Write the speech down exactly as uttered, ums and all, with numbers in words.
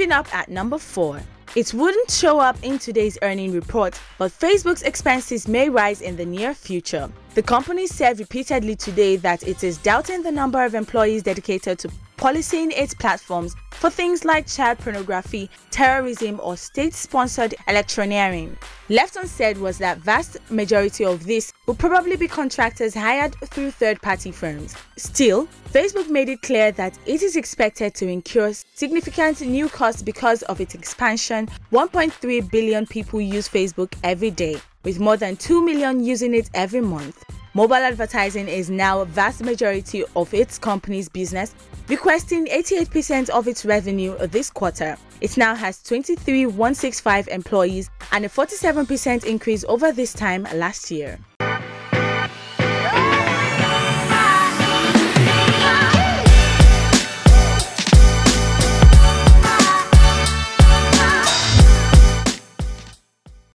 Moving up at number four. It wouldn't show up in today's earnings report, but Facebook's expenses may rise in the near future. The company said repeatedly today that it is doubting the number of employees dedicated to policing its platforms for things like child pornography, terrorism, or state-sponsored electioneering. Left unsaid was that vast majority of this will probably be contractors hired through third-party firms. Still, Facebook made it clear that it is expected to incur significant new costs because of its expansion. one point three billion people use Facebook every day, with more than two million using it every month. Mobile advertising is now a vast majority of its company's business, requesting eighty-eight percent of its revenue this quarter. It now has twenty-three thousand one hundred sixty-five employees and a forty-seven percent increase over this time last year.